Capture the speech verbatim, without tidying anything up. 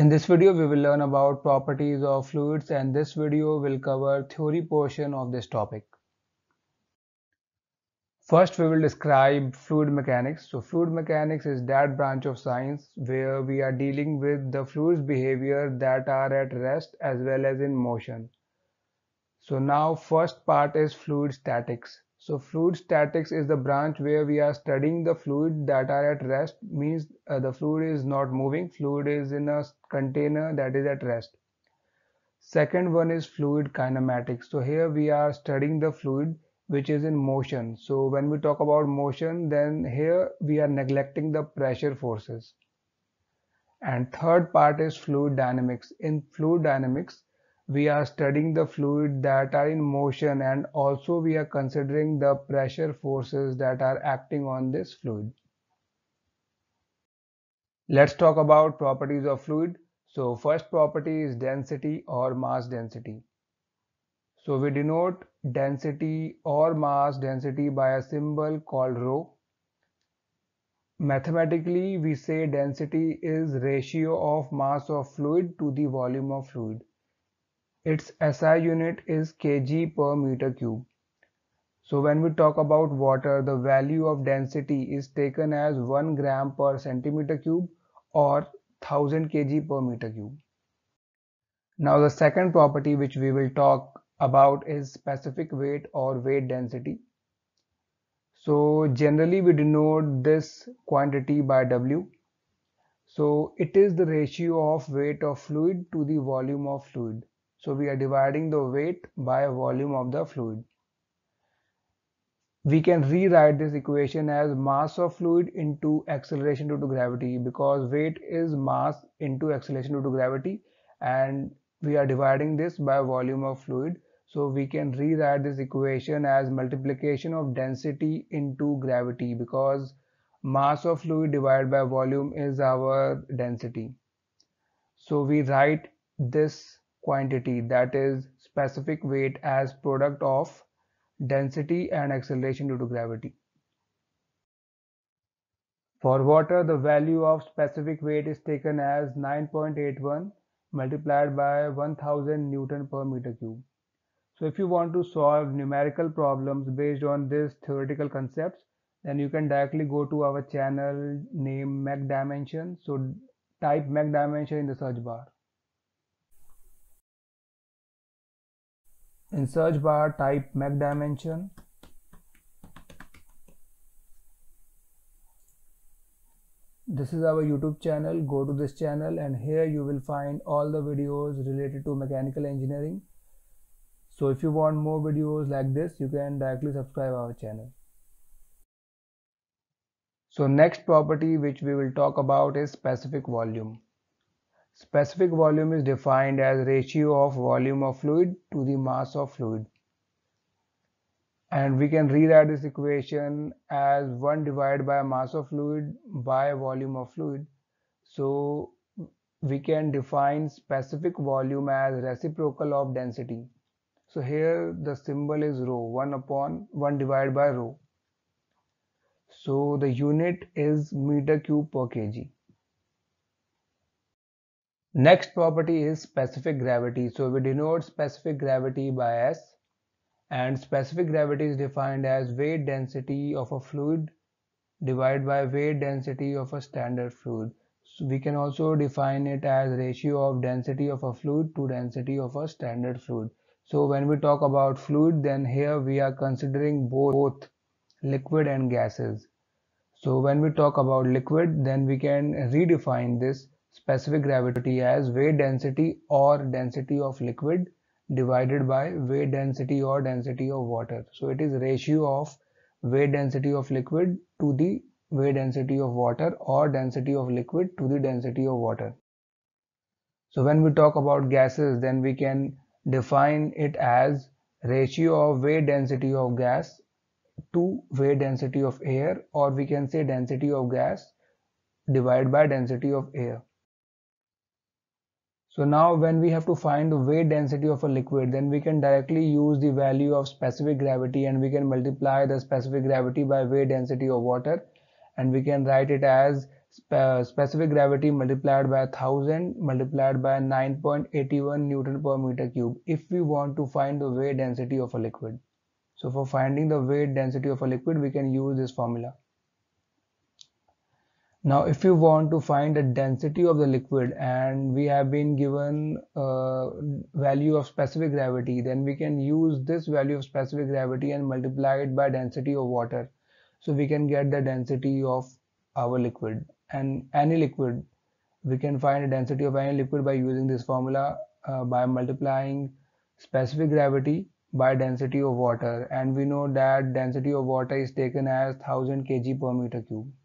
In this video we will learn about properties of fluids, and this video will cover theory portion of this topic. First we will describe fluid mechanics. So fluid mechanics is that branch of science where we are dealing with the fluids behavior that are at rest as well as in motion. So now first part is fluid statics. So fluid statics is the branch where we are studying the fluid that are at rest, means uh, the fluid is not moving, fluid is in a container that is at rest. Second one is fluid kinematics. So here we are studying the fluid which is in motion. So when we talk about motion, then here we are neglecting the pressure forces. And third part is fluid dynamics. In fluid dynamics, we are studying the fluid that are in motion, and also we are considering the pressure forces that are acting on this fluid. Let's talk about properties of fluid. So first property is density or mass density. So we denote density or mass density by a symbol called rho. Mathematically, we say density is ratio of mass of fluid to the volume of fluid. Its S I unit is kg per meter cube. So when we talk about water, the value of density is taken as one gram per centimeter cube or one thousand kilograms per meter cube. Now the second property which we will talk about is specific weight or weight density. So generally we denote this quantity by W. So it is the ratio of weight of fluid to the volume of fluid. So we are dividing the weight by volume of the fluid. We can rewrite this equation as mass of fluid into acceleration due to gravity, because weight is mass into acceleration due to gravity, and we are dividing this by volume of fluid. So we can rewrite this equation as multiplication of density into gravity, because mass of fluid divided by volume is our density. So we write this quantity, that is specific weight, as product of density and acceleration due to gravity. For water, the value of specific weight is taken as nine point eight one multiplied by one thousand newton per meter cube. So if you want to solve numerical problems based on this theoretical concepts, then you can directly go to our channel name MechDimension. So type MechDimension in the search bar. In search bar type MechDimension. This is our YouTube channel. Go to this channel, and here you will find all the videos related to mechanical engineering. So if you want more videos like this, you can directly subscribe our channel. So next property which we will talk about is specific volume. Specific volume is defined as ratio of volume of fluid to the mass of fluid. And we can rewrite this equation as one divided by mass of fluid by volume of fluid. So we can define specific volume as reciprocal of density. So here the symbol is rho, one upon one divided by rho. So the unit is meter cube per kg. Next property is specific gravity. So we denote specific gravity by S. And specific gravity is defined as weight density of a fluid divided by weight density of a standard fluid. So we can also define it as ratio of density of a fluid to density of a standard fluid. So when we talk about fluid, then here we are considering both, both liquid and gases. So when we talk about liquid, then we can redefine this specific gravity as weight density or density of liquid divided by weight density or density of water. So it is ratio of weight density of liquid to the weight density of water, or density of liquid to the density of water. So when we talk about gases, then we can define it as ratio of weight density of gas to weight density of air, or we can say density of gas divided by density of air. So now when we have to find the weight density of a liquid, then we can directly use the value of specific gravity, and we can multiply the specific gravity by weight density of water, and we can write it as spe specific gravity multiplied by one thousand multiplied by nine point eight one Newton per meter cube if we want to find the weight density of a liquid. So for finding the weight density of a liquid, we can use this formula. Now if you want to find the density of the liquid and we have been given uh, value of specific gravity, then we can use this value of specific gravity and multiply it by density of water. So we can get the density of our liquid, and any liquid, we can find the density of any liquid by using this formula uh, by multiplying specific gravity by density of water, and we know that density of water is taken as one thousand kilograms per meter cube.